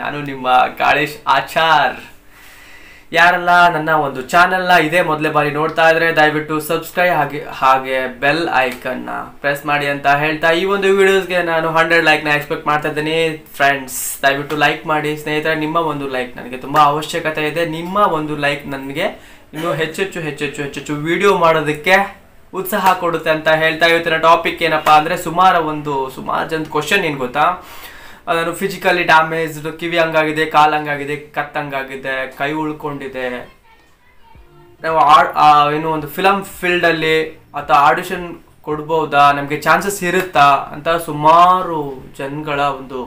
ನಾನು ನಿಮ್ಮ ಗಾಳೇಶ್ ಆಚಾರ್. ಯಾರೆಲ್ಲ ನನ್ನ ಒಂದು ಚಾನೆಲ್ನ ಇದೇ ಮೊದಲೇ ಬಾರಿ ನೋಡ್ತಾ ಇದ್ರೆ ದಯವಿಟ್ಟು ಸಬ್ಸ್ಕ್ರೈಬ್ ಹಾಗೆ ಬೆಲ್ ಐಕನ್ನ ಪ್ರೆಸ್ ಮಾಡಿ ಅಂತ ಹೇಳ್ತಾ ಈ ಒಂದು ವಿಡಿಯೋಸ್ಗೆ ನಾನು 100 ಲೈಕ್ನ ಎಕ್ಸ್ಪೆಕ್ಟ್ ಮಾಡ್ತಾ ಇದ್ದೀನಿ ಫ್ರೆಂಡ್ಸ್. ದಯವಿಟ್ಟು ಲೈಕ್ ಮಾಡಿ ಸ್ನೇಹಿತರೆ, ನಿಮ್ಮ ಒಂದು ಲೈಕ್ ನನಗೆ ತುಂಬ ಅವಶ್ಯಕತೆ ಇದೆ. ನಿಮ್ಮ ಒಂದು ಲೈಕ್ ನನಗೆ ಇನ್ನೂ ಹೆಚ್ಚೆಚ್ಚು ವಿಡಿಯೋ ಮಾಡೋದಕ್ಕೆ ಉತ್ಸಾಹ ಕೊಡುತ್ತೆ ಅಂತ ಹೇಳ್ತಾ ಇವತ್ತಿನ ಟಾಪಿಕ್ ಏನಪ್ಪಾ ಅಂದರೆ ಸುಮಾರು ಜನ ಕ್ವಶನ್ ಏನು ಗೊತ್ತಾ, ನಾನು ಫಿಸಿಕಲಿ ಡ್ಯಾಮೇಜ್ಡ್, ಕಿವಿ ಹಂಗಾಗಿದೆ, ಕಾಲು ಹಂಗಾಗಿದೆ, ಕತ್ತಂಗಾಗಿದೆ, ಕೈ ಉಳ್ಕೊಂಡಿದೆ, ನಾವು ಏನು ಒಂದು ಫಿಲಮ್ ಫೀಲ್ಡಲ್ಲಿ ಅಥವಾ ಆಡಿಷನ್ ಕೊಡ್ಬೋದಾ, ನಮಗೆ ಚಾನ್ಸಸ್ ಇರುತ್ತಾ ಅಂತ ಸುಮಾರು ಜನಗಳ ಒಂದು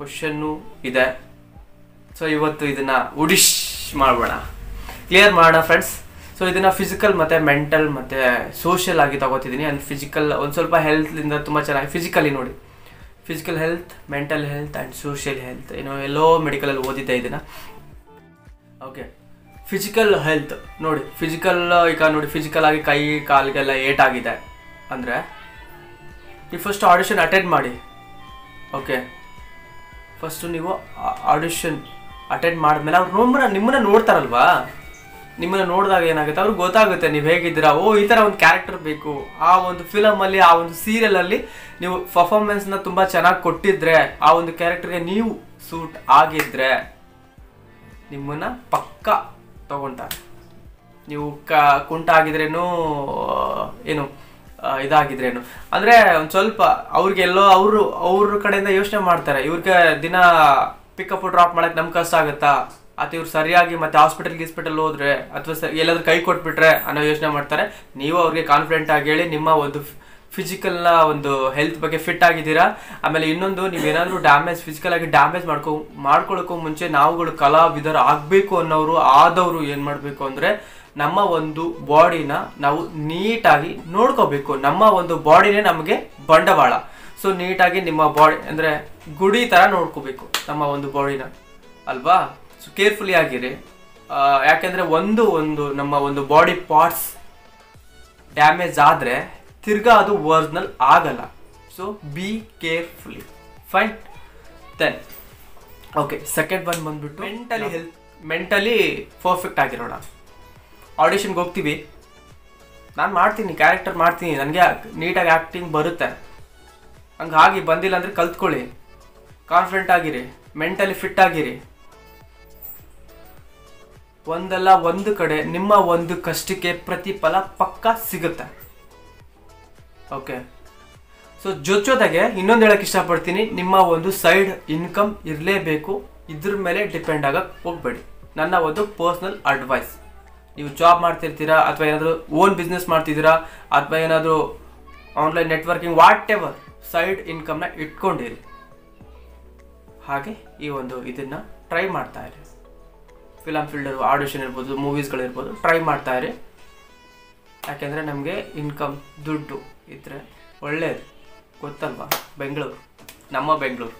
ಕ್ವಶನ್ನು ಇದೆ. ಸೊ ಇವತ್ತು ಇದನ್ನು ಉಡಿಶ್ ಮಾಡೋಣ, ಕ್ಲಿಯರ್ ಮಾಡೋಣ ಫ್ರೆಂಡ್ಸ್. ಸೊ ಇದನ್ನ ಫಿಸಿಕಲ್ ಮತ್ತು ಮೆಂಟಲ್ ಮತ್ತು ಸೋಷಿಯಲ್ ಆಗಿ ತಗೋತಿದ್ದೀನಿ. ಅಲ್ಲಿ ಫಿಸಿಕಲ್ ಒಂದು ಸ್ವಲ್ಪ ಹೆಲ್ತಿಂದ ತುಂಬ ಚೆನ್ನಾಗಿ ಫಿಸಿಕಲಿ ನೋಡಿ, physical health, mental health and social health, ಏನೋ ಎಲ್ಲೋ ಮೆಡಿಕಲಲ್ಲಿ ಓದಿದ್ದೆ ಇದನ್ನು. ಓಕೆ, ಫಿಸಿಕಲ್ ಹೆಲ್ತ್ ನೋಡಿ, ಫಿಸಿಕಲ್ ಈಗ ನೋಡಿ ಫಿಸಿಕಲ್ ಆಗಿ ಕೈ ಕಾಲಿಗೆಲ್ಲ ಏಟಾಗಿದೆ ಅಂದರೆ ನೀವು ಫಸ್ಟ್ ಆಡಿಷನ್ ಅಟೆಂಡ್ ಮಾಡಿ. ಓಕೆ, ಫಸ್ಟು ನೀವು ಆಡಿಷನ್ ಅಟೆಂಡ್ ಮಾಡಿದ್ಮೇಲೆ ಅವ್ರು ನಿಮ್ಮನ್ನು ನೋಡ್ತಾರಲ್ವಾ, ನಿಮ್ಮನ್ನು ನೋಡಿದಾಗ ಏನಾಗುತ್ತೆ ಅವ್ರಿಗೆ ಗೊತ್ತಾಗುತ್ತೆ ನೀವು ಹೇಗಿದ್ದೀರಾ. ಓ, ಈ ಥರ ಒಂದು ಕ್ಯಾರೆಕ್ಟರ್ ಬೇಕು, ಆ ಒಂದು ಫಿಲಮಲ್ಲಿ ಆ ಒಂದು ಸೀರಿಯಲಲ್ಲಿ ನೀವು ಪರ್ಫಾರ್ಮೆನ್ಸ್ನ ತುಂಬ ಚೆನ್ನಾಗಿ ಕೊಟ್ಟಿದ್ರೆ, ಆ ಒಂದು ಕ್ಯಾರೆಕ್ಟರ್ಗೆ ನೀವು ಸೂಟ್ ಆಗಿದ್ದರೆ ನಿಮ್ಮನ್ನು ಪಕ್ಕ ತೊಗೊಳ್ತಾರೆ. ನೀವು ಕುಂಟಾಗಿದ್ರೇನು ಏನು ಇದಾಗಿದ್ರೇನು ಅಂದರೆ ಒಂದು ಸ್ವಲ್ಪ ಅವ್ರಿಗೆಲ್ಲೋ ಅವ್ರ ಕಡೆಯಿಂದ ಯೋಚನೆ ಮಾಡ್ತಾರೆ, ಇವ್ರಿಗೆ ದಿನ ಪಿಕಪ್ ಡ್ರಾಪ್ ಮಾಡೋಕ್ಕೆ ನಮ್ಗೆ ಕಷ್ಟ ಆಗುತ್ತಾ, ಅಥವಾ ಇವ್ರು ಸರಿಯಾಗಿ ಮತ್ತೆ ಹಾಸ್ಪಿಟಲ್ ಹೋದ್ರೆ ಅಥವಾ ಎಲ್ಲಾದ್ರೂ ಕೈ ಕೊಟ್ಬಿಟ್ರೆ ಅನ್ನೋ ಯೋಚನೆ ಮಾಡ್ತಾರೆ. ನೀವು ಅವ್ರಿಗೆ ಕಾನ್ಫಿಡೆಂಟ್ ಆಗಿ ಹೇಳಿ ನಿಮ್ಮ ಒಂದು ಫಿಸಿಕಲ್ನ ಒಂದು ಹೆಲ್ತ್ ಬಗ್ಗೆ ಫಿಟ್ ಆಗಿದ್ದೀರಾ. ಆಮೇಲೆ ಇನ್ನೊಂದು, ನೀವೇನಾದರೂ ಡ್ಯಾಮೇಜ್ ಫಿಸಿಕಲಾಗಿ ಡ್ಯಾಮೇಜ್ ಮಾಡ್ಕೊಳ್ಳೋಕ್ಕೂ ಮುಂಚೆ ನಾವುಗಳು ಕಲಾವಿದರು ಆಗಬೇಕು ಅನ್ನೋರು ಆದವರು ಏನು ಮಾಡಬೇಕು ಅಂದರೆ ನಮ್ಮ ಒಂದು ಬಾಡಿನ ನಾವು ನೀಟಾಗಿ ನೋಡ್ಕೋಬೇಕು. ನಮ್ಮ ಒಂದು ಬಾಡಿನೇ ನಮಗೆ ಬಂಡವಾಳ. ಸೊ ನೀಟಾಗಿ ನಿಮ್ಮ ಬಾಡಿ ಅಂದರೆ ಗುಡಿ ಥರ ನೋಡ್ಕೋಬೇಕು ನಮ್ಮ ಒಂದು ಬಾಡಿನ ಅಲ್ವಾ. ಸೊ ಕೇರ್ಫುಲಿ ಆಗಿರಿ, ಯಾಕೆಂದರೆ ಒಂದು ಒಂದು ನಮ್ಮ ಒಂದು ಬಾಡಿ ಪಾರ್ಟ್ಸ್ ಡ್ಯಾಮೇಜ್ ಆದರೆ ತಿರ್ಗಾ ಅದು ಒರಿಜಿನಲ್ ಆಗಲ್ಲ. So be carefully, fine. Then okay, second one ಬಂದುಬಿಟ್ಟು ಮೆಂಟಲಿ ಹೆಲ್ತ್. ಮೆಂಟಲಿ ಪರ್ಫೆಕ್ಟ್ ಆಗಿರೋಣ. ಆಡಿಷನ್ಗೆ ಹೋಗ್ತೀವಿ, ನಾನು ಮಾಡ್ತೀನಿ ಕ್ಯಾರೆಕ್ಟರ್ ಮಾಡ್ತೀನಿ, ನನಗೆ ನೀಟಾಗಿ ಆ್ಯಕ್ಟಿಂಗ್ ಬರುತ್ತೆ, ಹಂಗಾಗಿ ಬಂದಿಲ್ಲ ಅಂದರೆ ಕಲ್ತ್ಕೊಳ್ಳಿ, ಕಾನ್ಫಿಡೆಂಟ್ ಆಗಿರಿ, ಮೆಂಟಲಿ ಫಿಟ್ ಆಗಿರಿ. ಒಂದಲ್ಲ ಒಂದು ಕಡೆ ನಿಮ್ಮ ಒಂದು ಕಷ್ಟಕ್ಕೆ ಪ್ರತಿಫಲ ಪಕ್ಕ ಸಿಗುತ್ತೆ. ಓಕೆ, ಸೊ ಜೊತೆಗೆ ಇನ್ನೊಂದು ಹೇಳಕ್ಕೆ ಇಷ್ಟಪಡ್ತೀನಿ, ನಿಮ್ಮ ಒಂದು ಸೈಡ್ ಇನ್ಕಮ್ ಇರಲೇಬೇಕು, ಇದ್ರ ಮೇಲೆ ಡಿಪೆಂಡ್ ಆಗಕ್ಕೆ ಹೋಗಬೇಡಿ. ನನ್ನ ಒಂದು ಪರ್ಸ್ನಲ್ ಅಡ್ವೈಸ್. ನೀವು ಜಾಬ್ ಮಾಡ್ತಿರ್ತೀರಾ ಅಥವಾ ಏನಾದರೂ ಓನ್ ಬಿಸ್ನೆಸ್ ಮಾಡ್ತಿದ್ದೀರಾ ಅಥವಾ ಏನಾದರೂ online networking, whatever side ಇನ್ಕಮ್ನ ಇಟ್ಕೊಂಡಿರಿ. ಹಾಗೆ ಈ ಒಂದು ಇದನ್ನು ಟ್ರೈ ಮಾಡ್ತಾ ಇರಿ. ಫಿಲಮ್ ಫೀಲ್ಡರು ಆಡಿಷನ್ ಇರ್ಬೋದು, ಮೂವೀಸ್ಗಳಿರ್ಬೋದು, ಟ್ರೈ ಮಾಡ್ತಾ ಇರಿ. ಯಾಕೆಂದರೆ ನಮಗೆ ಇನ್ಕಮ್ ದುಡ್ಡು ಇದ್ದರೆ ಒಳ್ಳೆಯದು, ಗೊತ್ತಲ್ವಾ. ಬೆಂಗಳೂರು ನಮ್ಮ ಬೆಂಗಳೂರು,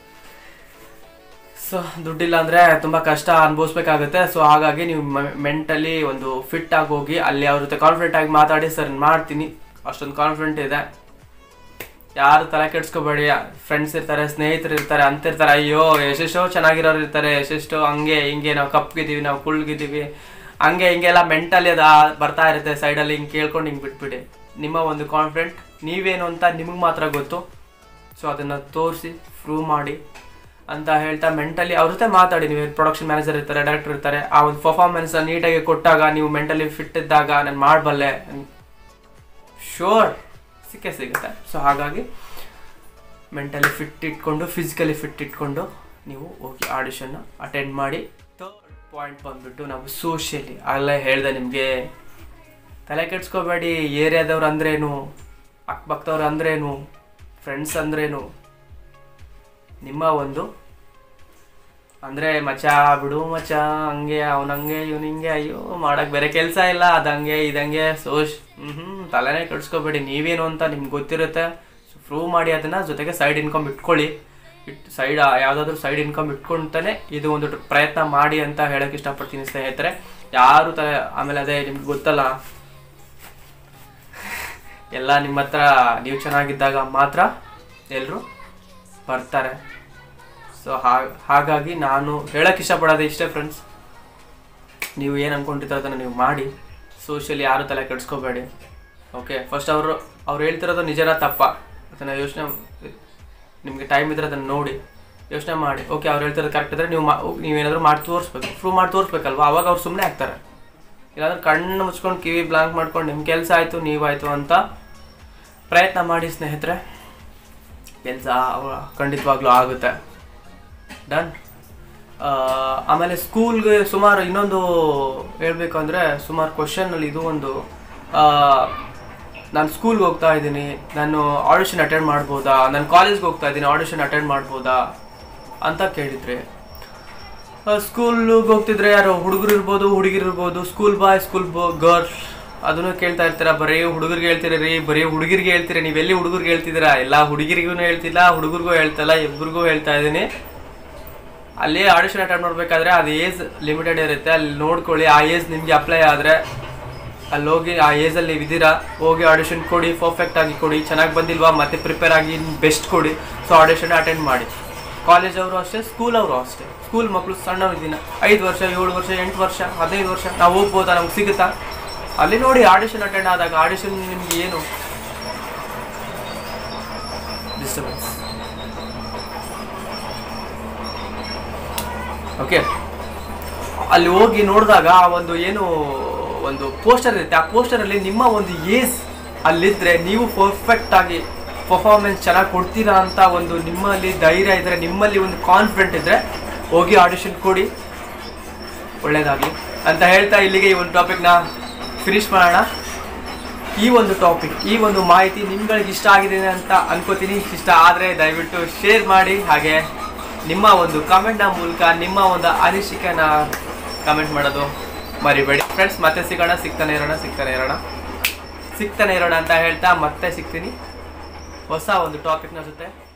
ಸೊ ದುಡ್ಡಿಲ್ಲ ಅಂದರೆ ತುಂಬ ಕಷ್ಟ ಅನುಭವಿಸ್ಬೇಕಾಗುತ್ತೆ. ಸೊ ಹಾಗಾಗಿ ನೀವು ಮೆಂಟಲಿ ಒಂದು ಫಿಟ್ ಆಗಿ ಹೋಗಿ ಅಲ್ಲಿ ಅವ್ರ ಜೊತೆ ಕಾನ್ಫಿಡೆಂಟ್ ಆಗಿ ಮಾತಾಡಿ, ಸರ್ ಮಾಡ್ತೀನಿ, ಅಷ್ಟೊಂದು ಕಾನ್ಫಿಡೆಂಟ್ ಇದೆ, ಯಾರು ತಲೆ ಕೆಡ್ಸ್ಕೊಬೇಡಿ. ಫ್ರೆಂಡ್ಸ್ ಇರ್ತಾರೆ, ಸ್ನೇಹಿತರು ಇರ್ತಾರೆ, ಅಂತಿರ್ತಾರೆ, ಅಯ್ಯೋ ಎಷ್ಟೆಷ್ಟೋ ಚೆನ್ನಾಗಿರೋರು ಇರ್ತಾರೆ, ಎಷ್ಟೆಷ್ಟೋ ಹಂಗೆ ಹಿಂಗೆ ನಾವು ಕಪ್ಗಿದ್ದೀವಿ, ನಾವು ಕುಳ್ಗಿದ್ದೀವಿ, ಹಂಗೆ ಹಿಂಗೆಲ್ಲ ಮೆಂಟಲಿ ಅದು ಬರ್ತಾ ಇರುತ್ತೆ ಸೈಡಲ್ಲಿ. ಹಿಂಗೆ ಕೇಳ್ಕೊಂಡು ಹಿಂಗೆ ಬಿಟ್ಬಿಡಿ. ನಿಮ್ಮ ಒಂದು ಕಾನ್ಫಿಡೆಂಟ್ ನೀವೇನು ಅಂತ ನಿಮಗೆ ಮಾತ್ರ ಗೊತ್ತು. ಸೊ ಅದನ್ನು ತೋರಿಸಿ ಪ್ರೂವ್ ಮಾಡಿ ಅಂತ ಹೇಳ್ತಾ ಮೆಂಟಲಿ ಅವ್ರ ಜೊತೆ ಮಾತಾಡಿ. ನೀವು ಪ್ರೊಡಕ್ಷನ್ ಮ್ಯಾನೇಜರ್ ಇರ್ತಾರೆ, ಡೈರೆಕ್ಟರ್ ಇರ್ತಾರೆ, ಆ ಒಂದು ಪರ್ಫಾರ್ಮೆನ್ಸ್ನ ನೀಟಾಗಿ ಕೊಟ್ಟಾಗ ನೀವು ಮೆಂಟಲಿ ಫಿಟ್ ಇದ್ದಾಗ ನಾನು ಮಾಡಬಲ್ಲೆ, ಶೋರ್ ಸಿಕ್ಕೇ ಸಿಗುತ್ತೆ. ಸೊ ಹಾಗಾಗಿ ಮೆಂಟಲಿ ಫಿಟ್ ಇಟ್ಕೊಂಡು ಫಿಸಿಕಲಿ ಫಿಟ್ ಇಟ್ಕೊಂಡು ನೀವು ಹೋಗಿ ಆಡಿಷನ್ನ ಅಟೆಂಡ್ ಮಾಡಿ. ಥರ್ಡ್ ಪಾಯಿಂಟ್ ಬಂದುಬಿಟ್ಟು ನಾವು ಸೋಷಿಯಲಿ. ಆಗಲೇ ಹೇಳಿದೆ ನಿಮಗೆ, ತಲೆ ಕೆಡ್ಸ್ಕೋಬೇಡಿ. ಏರಿಯಾದವ್ರು ಅಂದ್ರೇನು, ಅಕ್ಕಪಕ್ಕದವ್ರು ಅಂದ್ರೇನು, ಫ್ರೆಂಡ್ಸ್ ಅಂದ್ರೇನು, ನಿಮ್ಮ ಒಂದು ಅಂದರೆ ಮಚಾ ಬಿಡು ಮಚಾ, ಹಂಗೆ ಅವ್ನು ಹಂಗೆ ಇವನು ಹಿಂಗೆ, ಅಯ್ಯೋ ಮಾಡೋಕ್ಕೆ ಬೇರೆ ಕೆಲಸ ಇಲ್ಲ, ಅದಂಗೆ ಇದಂಗೆ, ತಲೆನೇ ಕೆಡ್ಸ್ಕೊಬೇಡಿ. ನೀವೇನು ಅಂತ ನಿಮ್ಗೆ ಗೊತ್ತಿರುತ್ತೆ. ಸೊ ಪ್ರೂವ್ ಮಾಡಿ ಅದನ್ನು. ಜೊತೆಗೆ ಸೈಡ್ ಇನ್ಕಮ್ ಇಟ್ಕೊಳ್ಳಿ, ಸೈಡ್ ಯಾವುದಾದ್ರೂ ಸೈಡ್ ಇನ್ಕಮ್ ಇಟ್ಕೊಂಡ್ತಾನೆ ಇದು ಒಂದು ಪ್ರಯತ್ನ ಮಾಡಿ ಅಂತ ಹೇಳೋಕ್ಕೆ ಇಷ್ಟಪಡ್ತೀನಿ ಸ್ನೇಹಿತರೆ. ಯಾರು ತಲೆ ಆಮೇಲೆ ಅದೇ ನಿಮ್ಗೆ ಗೊತ್ತಲ್ಲ, ಎಲ್ಲ ನಿಮ್ಮ ಹತ್ರ ನೀವು ಚೆನ್ನಾಗಿದ್ದಾಗ ಮಾತ್ರ ಎಲ್ಲರೂ ಬರ್ತಾರೆ. ಸೊ ಹಾಗಾಗಿ ನಾನು ಹೇಳಕ್ಕೆ ಇಷ್ಟಪಡೋದು ಇಷ್ಟೇ ಫ್ರೆಂಡ್ಸ್. ನೀವು ಏನು ಅಂದ್ಕೊಂಡಿರ್ತೀರ ಅದನ್ನು ನೀವು ಮಾಡಿ, ಸೋಷಿಯಲಿ ಯಾರು ತಲೆ ಕೆಡಿಸ್ಕೋಬೇಡಿ. ಓಕೆ, ಫಸ್ಟ್ ಅವ್ರು ಹೇಳ್ತಿರೋದು ನಿಜನ ತಪ್ಪ ಅದನ್ನು ಯೋಚನೆ, ನಿಮಗೆ ಟೈಮ್ ಇದ್ದರೆ ಅದನ್ನು ನೋಡಿ ಯೋಚನೆ ಮಾಡಿ. ಓಕೆ, ಅವ್ರು ಹೇಳ್ತಿರೋದು ಕರೆಕ್ಟ್ ಇದ್ದರೆ ನೀವೇನಾದರೂ ಮಾಡಿ ತೋರಿಸ್ಬೇಕು, ಪ್ರೂವ್ ಮಾಡಿ ತೋರಿಸ್ಬೇಕಲ್ವ, ಅವಾಗ ಅವ್ರು ಸುಮ್ಮನೆ ಆಗ್ತಾರೆ. ಇಲ್ಲಾಂದ್ರೆ ಕಣ್ಣು ಮುಚ್ಕೊಂಡು ಕಿವಿ ಬ್ಲಾಂಕ್ ಮಾಡ್ಕೊಂಡು ನಿಮ್ಮ ಕೆಲಸ ಆಯಿತು ನೀವಾಯಿತು ಅಂತ ಪ್ರಯತ್ನ ಮಾಡಿ ಸ್ನೇಹಿತರೆ, ಕೆಲಸ ಖಂಡಿತವಾಗ್ಲೂ ಆಗುತ್ತೆ. ಡನ್. ಆಮೇಲೆ ಸ್ಕೂಲ್ಗೆ ಸುಮಾರು ಇನ್ನೊಂದು ಹೇಳಬೇಕು ಅಂದರೆ ಸುಮಾರು ಕ್ವಶನಲ್ಲಿ ಇದು ಒಂದು, ನಾನು ಸ್ಕೂಲ್ಗೆ ಹೋಗ್ತಾ ಇದ್ದೀನಿ, ನಾನು ಆಡಿಷನ್ ಅಟೆಂಡ್ ಮಾಡ್ಬೋದಾ, ನಾನು ಕಾಲೇಜ್ಗೆ ಹೋಗ್ತಾ ಇದ್ದೀನಿ ಆಡಿಷನ್ ಅಟೆಂಡ್ ಮಾಡ್ಬೋದಾ ಅಂತ ಕೇಳಿದರೆ, ಸ್ಕೂಲ್ಗೆ ಹೋಗ್ತಿದ್ರೆ ಯಾರು ಹುಡುಗರು ಇರ್ಬೋದು ಹುಡುಗಿರು ಇರ್ಬೋದು, ಸ್ಕೂಲ್ ಬಾಯ್ ಸ್ಕೂಲ್ ಗರ್ಲ್ಸ್ ಅದನ್ನು ಕೇಳ್ತಾ ಇರ್ತೀರ. ಬರೀ ಹುಡುಗರಿಗೆ ಹೇಳ್ತೀರಿ ರೀ, ಬರೀ ಹುಡುಗಿರಿಗೆ ಹೇಳ್ತೀರಿ, ನೀವೆಲ್ಲಿ ಹುಡುಗರಿಗೆ ಹೇಳ್ತಿದ್ದೀರಾ? ಎಲ್ಲ ಹುಡುಗಿರಿಗೂ ಹೇಳ್ತಿಲ್ಲ ಹುಡುಗರಿಗೂ ಹೇಳ್ತಾಯಿಲ್ಲ, ಇಬ್ಬರಿಗೂ ಹೇಳ್ತಾ ಇದ್ದೀನಿ. ಅಲ್ಲಿ ಆಡಿಷನ್ ಅಟೆಂಡ್ ಮಾಡಬೇಕಾದ್ರೆ ಅದು ಏಜ್ ಲಿಮಿಟೆಡ್ ಇರುತ್ತೆ, ಅಲ್ಲಿ ನೋಡ್ಕೊಳ್ಳಿ ಆ ಏಜ್ ನಿಮಗೆ ಅಪ್ಲೈ ಆದರೆ ಅಲ್ಲಿ ಹೋಗಿ ಆ ಏಜಲ್ಲಿ ನೀವಿದ್ದೀರಾ ಹೋಗಿ ಆಡಿಷನ್ ಕೊಡಿ, ಪರ್ಫೆಕ್ಟಾಗಿ ಕೊಡಿ, ಚೆನ್ನಾಗಿ ಬಂದಿಲ್ವಾ ಮತ್ತೆ ಪ್ರಿಪೇರ್ ಆಗಿ ಬೆಸ್ಟ್ ಕೊಡಿ, ಸೊ ಆಡಿಷನ್ ಅಟೆಂಡ್ ಮಾಡಿ. ಕಾಲೇಜವರು ಅಷ್ಟೇ, ಸ್ಕೂಲವರು ಅಷ್ಟೇ. ಸ್ಕೂಲ್ ಮಕ್ಕಳು ಸಣ್ಣವಿದ್ದೀನ 5 ವರ್ಷ 7 ವರ್ಷ 8 ವರ್ಷ 15 ವರ್ಷ ನಾವು ಹೋಗ್ಬೋದಾ, ನಮ್ಗೆ ಸಿಗುತ್ತಾ? ಅಲ್ಲಿ ನೋಡಿ ಆಡಿಷನ್ ಅಟೆಂಡ್ ಆದಾಗ ಆಡಿಷನ್ ನಿಮ್ಗೆ ಏನು ಡಿಸ್ಟರ್ಬೆನ್ಸ್. ಓಕೆ, ಅಲ್ಲಿ ಹೋಗಿ ನೋಡಿದಾಗ ಆ ಒಂದು ಏನು ಒಂದು ಪೋಸ್ಟರ್ ಇರುತ್ತೆ, ಆ ಪೋಸ್ಟರಲ್ಲಿ ನಿಮ್ಮ ಒಂದು ಏಜ್ ಅಲ್ಲಿದ್ದರೆ ನೀವು ಪರ್ಫೆಕ್ಟಾಗಿ ಪರ್ಫಾರ್ಮೆನ್ಸ್ ಚೆನ್ನಾಗಿ ಕೊಡ್ತೀರಾ ಅಂತ ಒಂದು ನಿಮ್ಮಲ್ಲಿ ಧೈರ್ಯ ಇದ್ದರೆ, ನಿಮ್ಮಲ್ಲಿ ಒಂದು ಕಾನ್ಫಿಡೆಂಟ್ ಇದ್ದರೆ ಹೋಗಿ ಆಡಿಷನ್ ಕೊಡಿ, ಒಳ್ಳೆಯದಾಗಲಿ ಅಂತ ಹೇಳ್ತಾ ಇಲ್ಲಿಗೆ ಈ ಒಂದು ಟಾಪಿಕ್ನ ಫಿನಿಶ್ ಮಾಡೋಣ. ಈ ಒಂದು ಟಾಪಿಕ್, ಈ ಒಂದು ಮಾಹಿತಿ ನಿಮ್ಗಳಿಗೆ ಇಷ್ಟ ಆಗಿದೆ ಅಂತ ಅಂದ್ಕೋತೀನಿ. ಇಷ್ಟ ಆದರೆ ದಯವಿಟ್ಟು ಶೇರ್ ಮಾಡಿ, ಹಾಗೆ ನಿಮ್ಮ ಒಂದು ಕಮೆಂಟ್ನ ಮೂಲಕ ನಿಮ್ಮ ಒಂದು ಅನಿಸಿಕೆನ ಕಮೆಂಟ್ ಮಾಡೋದು ಮರಿಬೇಡಿ ಫ್ರೆಂಡ್ಸ್. ಮತ್ತೆ ಸಿಗೋಣ, ಸಿಗ್ತಾನೆ ಇರೋಣ ಅಂತ ಹೇಳ್ತಾ ಮತ್ತೆ ಸಿಗ್ತೀನಿ ಹೊಸ ಒಂದು ಟಾಪಿಕ್ನ ಜೊತೆ.